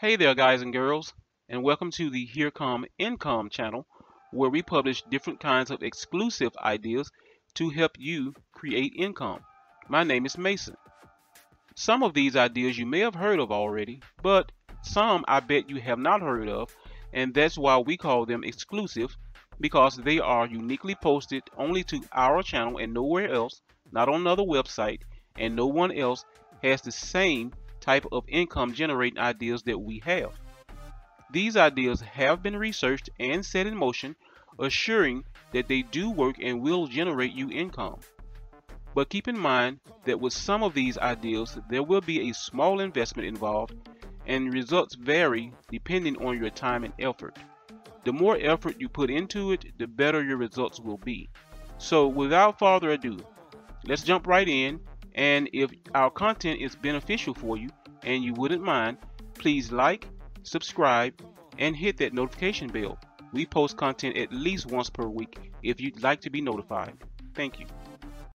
Hey there guys and girls, and welcome to the HereCome INCOME channel, where we publish different kinds of exclusive ideas to help you create income. My name is Mason. Some of these ideas you may have heard of already, but some I bet you have not heard of, and that's why we call them exclusive, because they are uniquely posted only to our channel and nowhere else, not on another website, and no one else has the same type of income generating ideas that we have. These ideas have been researched and set in motion, assuring that they do work and will generate you income. But keep in mind that with some of these ideas, there will be a small investment involved, and results vary depending on your time and effort. The more effort you put into it, the better your results will be. So without further ado, let's jump right in. And if our content is beneficial for you and you wouldn't mind, please like, subscribe, and hit that notification bell. We post content at least once per week if you'd like to be notified. Thank you.